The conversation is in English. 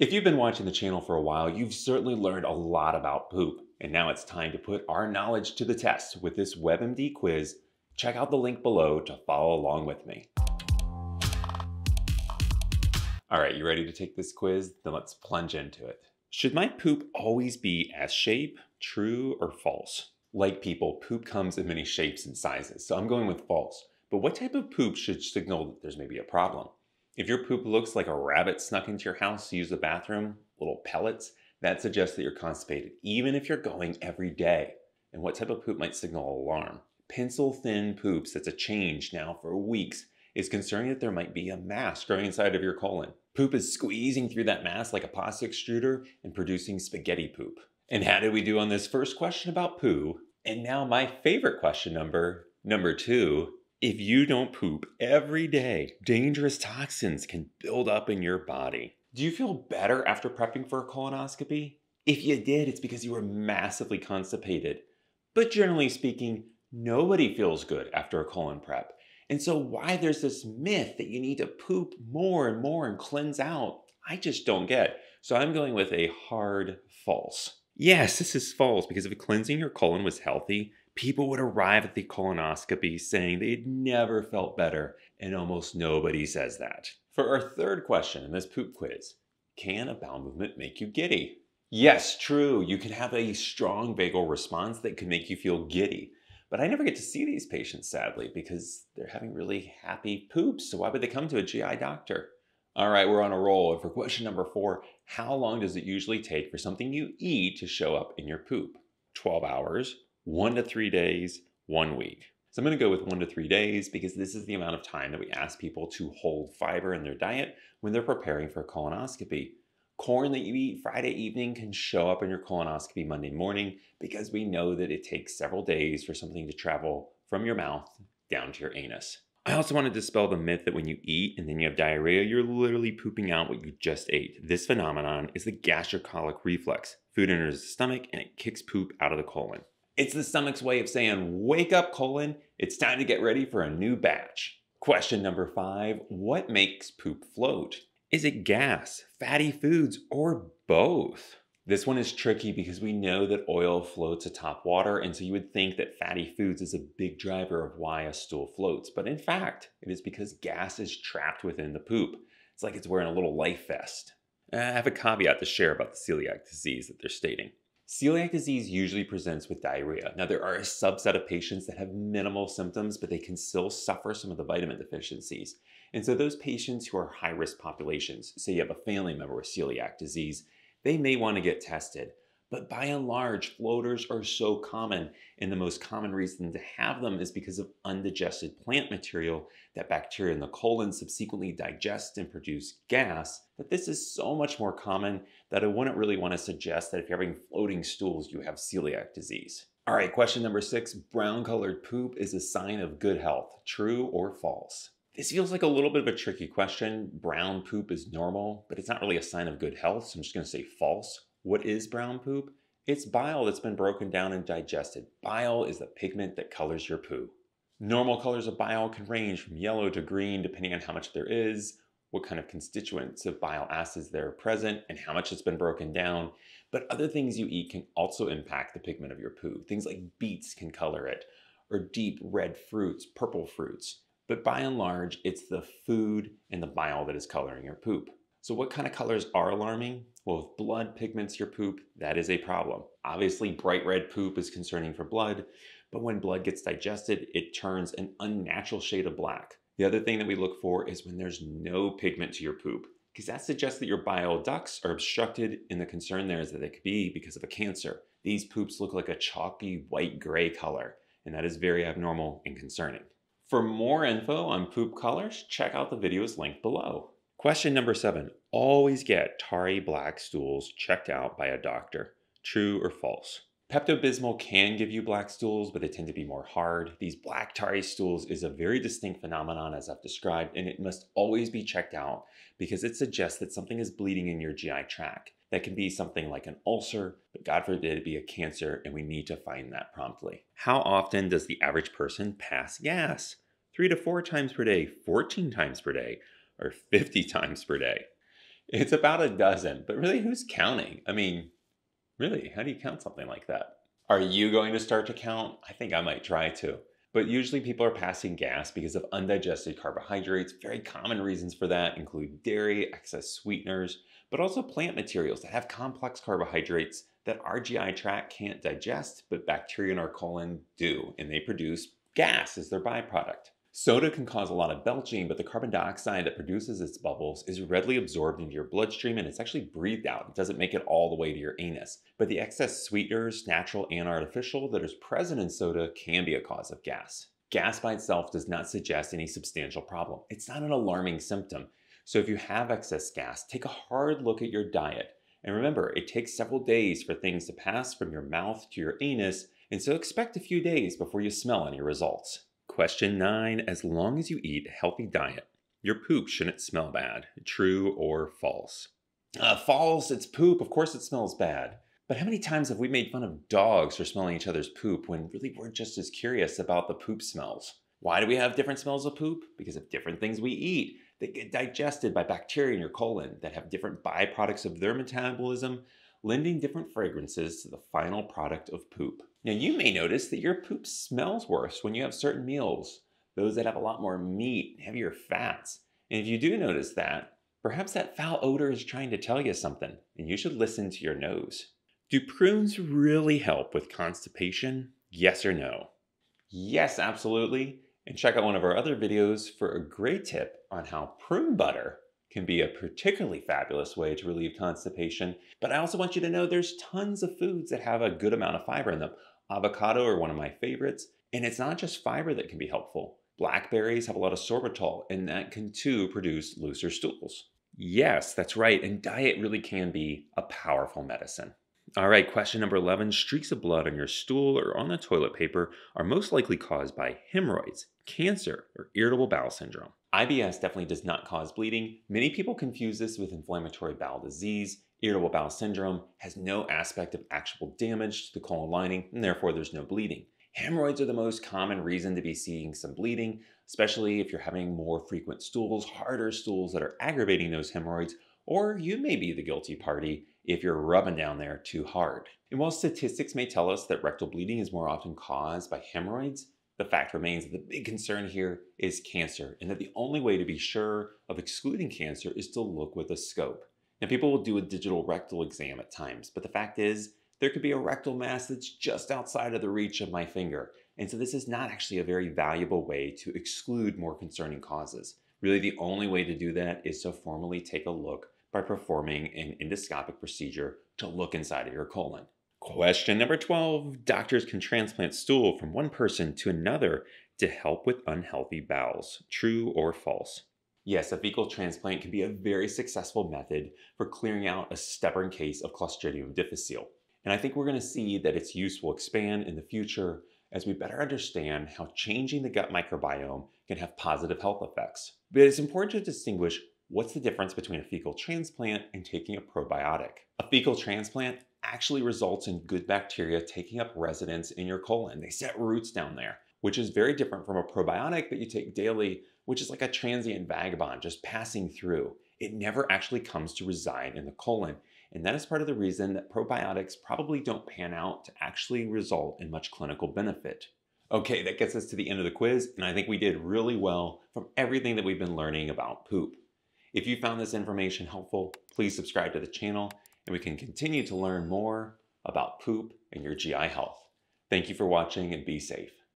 If you've been watching the channel for a while, you've certainly learned a lot about poop. And now it's time to put our knowledge to the test with this WebMD quiz. Check out the link below to follow along with me. All right, you ready to take this quiz? Then let's plunge into it. Should my poop always be S-shape, true, or false? Like people, poop comes in many shapes and sizes, so I'm going with false. But what type of poop should signal that there's maybe a problem? If your poop looks like a rabbit snuck into your house to use the bathroom, little pellets, that suggests that you're constipated, even if you're going every day. And what type of poop might signal alarm? Pencil-thin poops, that's a change now for weeks, is concerning that there might be a mass growing inside of your colon. Poop is squeezing through that mass like a pasta extruder and producing spaghetti poop. And how did we do on this first question about poo? And now my favorite question number two. If you don't poop every day, dangerous toxins can build up in your body. Do you feel better after prepping for a colonoscopy? If you did, it's because you were massively constipated. But generally speaking, nobody feels good after a colon prep. And so why there's this myth that you need to poop more and more and cleanse out, I just don't get. So I'm going with a hard false. Yes, this is false, because if cleansing your colon was healthy, people would arrive at the colonoscopy saying they'd never felt better, and almost nobody says that. For our third question in this poop quiz, can a bowel movement make you giddy? Yes, true, you can have a strong vagal response that can make you feel giddy, but I never get to see these patients, sadly, because they're having really happy poops, so why would they come to a GI doctor? All right, we're on a roll. And for question number 4, how long does it usually take for something you eat to show up in your poop? 12 hours. 1 to 3 days, 1 week. So I'm gonna go with 1 to 3 days because this is the amount of time that we ask people to hold fiber in their diet when they're preparing for a colonoscopy. Corn that you eat Friday evening can show up in your colonoscopy Monday morning because we know that it takes several days for something to travel from your mouth down to your anus. I also want to dispel the myth that when you eat and then you have diarrhea, you're literally pooping out what you just ate. This phenomenon is the gastrocolic reflex. Food enters the stomach and it kicks poop out of the colon. It's the stomach's way of saying, wake up, colon, it's time to get ready for a new batch. Question number 5, what makes poop float? Is it gas, fatty foods, or both? This one is tricky because we know that oil floats atop water, and so you would think that fatty foods is a big driver of why a stool floats. But in fact, it is because gas is trapped within the poop. It's like it's wearing a little life vest. I have a caveat to share about the celiac disease that they're stating. Celiac disease usually presents with diarrhea. Now, there are a subset of patients that have minimal symptoms, but they can still suffer some of the vitamin deficiencies. And so those patients who are high-risk populations, say you have a family member with celiac disease, they may want to get tested. But by and large, bloaters are so common, and the most common reason to have them is because of undigested plant material that bacteria in the colon subsequently digest and produce gas. But this is so much more common that I wouldn't really want to suggest that if you're having floating stools, you have celiac disease. All right, question number 6, brown-colored poop is a sign of good health. True or false? This feels like a little bit of a tricky question. Brown poop is normal, but it's not really a sign of good health, so I'm just going to say false. What is brown poop? It's bile that's been broken down and digested. Bile is the pigment that colors your poo. Normal colors of bile can range from yellow to green depending on how much there is, what kind of constituents of bile acids that are present, and how much it's been broken down. But other things you eat can also impact the pigment of your poo. Things like beets can color it, or deep red fruits, purple fruits. But by and large, it's the food and the bile that is coloring your poop. So what kind of colors are alarming? Well, if blood pigments your poop, that is a problem. Obviously, bright red poop is concerning for blood, but when blood gets digested, it turns an unnatural shade of black. The other thing that we look for is when there's no pigment to your poop, because that suggests that your bile ducts are obstructed, and the concern there is that it could be because of a cancer. These poops look like a chalky white-gray color, and that is very abnormal and concerning. For more info on poop colors, check out the videos linked below. Question number 7, always get tarry black stools checked out by a doctor. True or false? Pepto-Bismol can give you black stools, but they tend to be more hard. These black tarry stools is a very distinct phenomenon as I've described, and it must always be checked out because it suggests that something is bleeding in your GI tract. That can be something like an ulcer, but God forbid it be a cancer, and we need to find that promptly. How often does the average person pass gas? 3 to 4 times per day, 14 times per day, or 50 times per day. It's about a dozen, but really, who's counting? I mean, really, how do you count something like that? Are you going to start to count? I think I might try to. But usually people are passing gas because of undigested carbohydrates. Very common reasons for that include dairy, excess sweeteners, but also plant materials that have complex carbohydrates that our GI tract can't digest, but bacteria in our colon do, and they produce gas as their byproduct. Soda can cause a lot of belching, but the carbon dioxide that produces its bubbles is readily absorbed into your bloodstream and it's actually breathed out. It doesn't make it all the way to your anus. But the excess sweeteners, natural and artificial, that is present in soda can be a cause of gas. Gas by itself does not suggest any substantial problem. It's not an alarming symptom. So if you have excess gas, take a hard look at your diet. And remember, it takes several days for things to pass from your mouth to your anus, and so expect a few days before you smell any results. Question 9, as long as you eat a healthy diet, your poop shouldn't smell bad. True or false? False, it's poop. Of course it smells bad. But how many times have we made fun of dogs for smelling each other's poop when really we're just as curious about the poop smells? Why do we have different smells of poop? Because of different things we eat. They get digested by bacteria in your colon that have different byproducts of their metabolism, lending different fragrances to the final product of poop. Now you may notice that your poop smells worse when you have certain meals, those that have a lot more meat, heavier fats. And if you do notice that, perhaps that foul odor is trying to tell you something, and you should listen to your nose. Do prunes really help with constipation? Yes or no? Yes, absolutely. And check out one of our other videos for a great tip on how prune butter can be a particularly fabulous way to relieve constipation. But I also want you to know there's tons of foods that have a good amount of fiber in them. Avocado are one of my favorites. And it's not just fiber that can be helpful. Blackberries have a lot of sorbitol, and that can too produce looser stools. Yes, that's right. And diet really can be a powerful medicine. All right, question number 11. Streaks of blood on your stool or on the toilet paper are most likely caused by hemorrhoids, cancer, or irritable bowel syndrome. IBS definitely does not cause bleeding. Many people confuse this with inflammatory bowel disease. Irritable bowel syndrome has no aspect of actual damage to the colon lining, and therefore there's no bleeding. Hemorrhoids are the most common reason to be seeing some bleeding, especially if you're having more frequent stools, harder stools that are aggravating those hemorrhoids, or you may be the guilty party if you're rubbing down there too hard. And while statistics may tell us that rectal bleeding is more often caused by hemorrhoids, the fact remains that the big concern here is cancer, and that the only way to be sure of excluding cancer is to look with a scope. Now, people will do a digital rectal exam at times, but the fact is there could be a rectal mass that's just outside of the reach of my finger. And so this is not actually a very valuable way to exclude more concerning causes. Really, the only way to do that is to formally take a look by performing an endoscopic procedure to look inside of your colon. Question number 12, doctors can transplant stool from one person to another to help with unhealthy bowels. True or false? Yes, a fecal transplant can be a very successful method for clearing out a stubborn case of Clostridium difficile. And I think we're going to see that its use will expand in the future as we better understand how changing the gut microbiome can have positive health effects. But it's important to distinguish what's the difference between a fecal transplant and taking a probiotic. A fecal transplant actually results in good bacteria taking up residence in your colon. They set roots down there, which is very different from a probiotic that you take daily, which is like a transient vagabond just passing through. It never actually comes to reside in the colon. And that is part of the reason that probiotics probably don't pan out to actually result in much clinical benefit. Okay, that gets us to the end of the quiz, and I think we did really well from everything that we've been learning about poop. If you found this information helpful, please subscribe to the channel, and we can continue to learn more about poop and your GI health. Thank you for watching, and be safe.